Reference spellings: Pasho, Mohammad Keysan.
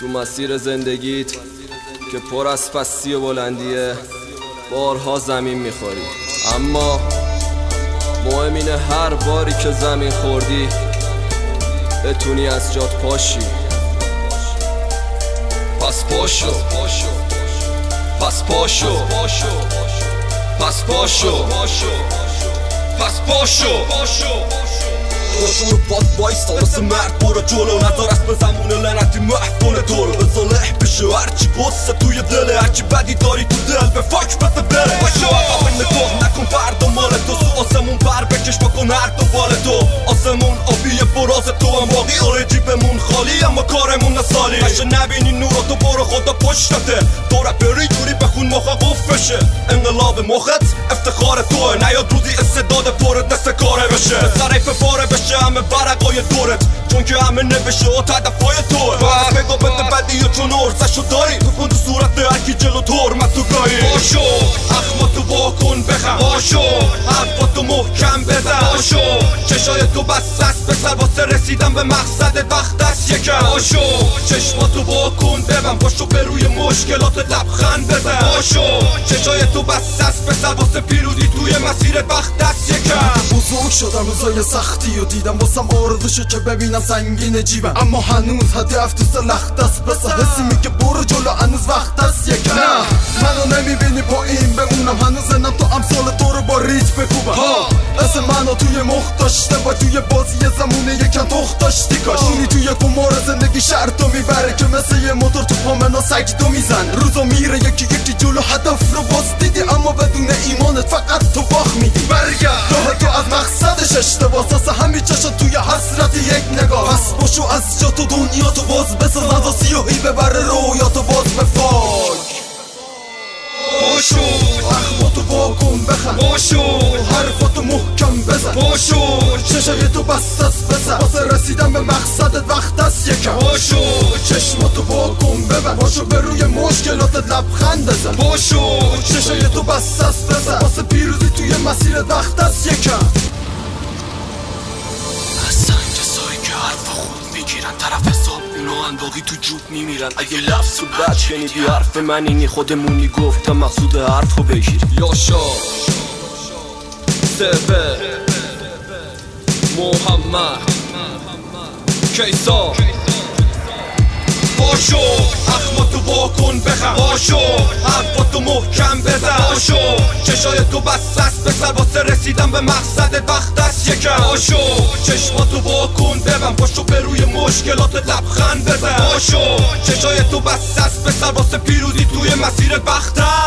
تو مسیر زندگیت که پر از پستی و بلندیه بارها زمین میخوری، اما مهم اینه هر باری که زمین خوردی بتونی از جات پاشی. پس پاشو، پس پاشو، پس پاشو، پس پاشو. قشور باد بایستا مثل مرد برو جلو، نظر از به زمون لنتی محف کنه تو رو، بزاله بشه هرچی بسه توی دله، هرچی بدی داری تو دل به فاک بده بره. بشه عقب نگاه نکن فردا مال تو، سو آسمون پر بکش بکن هر دوبال تو، آسمون آبیه براز تو هم باقی، آره جیبمون خالی اما کارمون نسالی. بشه نبینی نورا تو برو خدا پشتته، تو را بری جوری بخون مخا قف بشه، انقلاب مخت افتخار توه، نیاد روزی استعداد پرت دست کاره بشه، ظریف پاره بشه همه برقای دورت، چون که همه نوشه و تدفای توه. باید بگو بده بدی و چون ارزشو داری، تو کن تو صورت هرکی جلو تو حرمتو گایی. پاشو اخماتو واکن بخم، پاشو حرفاتو محکم بزن، پاشو چشایتو بس است بسر واسه رسیدن به مقصدت وقت است یکم، پاشو چشماتو واکن ببن، پاشو به روی مشکلات لبخند بزن، پاشو چشایتو بس است بسر واسه پیروزی توی مسیرت وقت است یکم. بزرگ شدم روزای سختی و دیدم واسم آرزوشه که ببینم سنگین جیبم، اما هنوز هدف تو لخت است بسه، حسی میگه برو جلو هنوز وقت است یکم. نه منو نمیبینی پایین به اونم، هنوز انم تو امثال تو رو با ریچ بکوبم، اسم منو توی مخ داشته و توی بازی زمونه یکم تخت داشتی کاش. اونی توی قمار زندگی شرطو میبره که مثل یه موتور تو پامنا سگدو میزن، روزو میره یکی یکی جلو هدف رو باز دیدی، اما بدون ایمانت فقط تو باخ میدی. برگرد راه تو از مقصدش اشتباه، ساسه همین چشم توی حسرت یک نگاه، پس باشو از جا تو دنیا تو باز بساز، ندا سیاهی ببره رویا تو باز به فاک. پاشو اخماتو واکن بخن، پاشو حرفاتو محکم بزن، پاشو چشایتو بس است بسن، واسه رسیدن به مقصدت وقت است یکم، پاشو چشماتو واکن ببن، پاشو به روی مشکلاتت لبخند بزن، پاشو چشایتو بس است بسن، واسه پیروزی توی مسیرت وقت است یکم. از سنگ سایی که حرف خود میگیرن طرف حساب اونا باقی تو جوب میمیرن، اگه لفظ رو بد شنیدی حرف من اینی خودمونی گفتم مقصود حرف رو بگیر. یاشا سپر محمد کیسان، پاشو اخماتو واکن بخم، پاشو حرفاتو محکم بزن، پاشو چشایتو بس است بسر واسه رسیدن به مقصدت وقت است یکم، پاشو چشماتو واکن ببن، پاشو به روی مشکلاتت لبخند بزن، پاشو چشایتو بس است بسر واسه پیروزی توی مسیرت وقت است.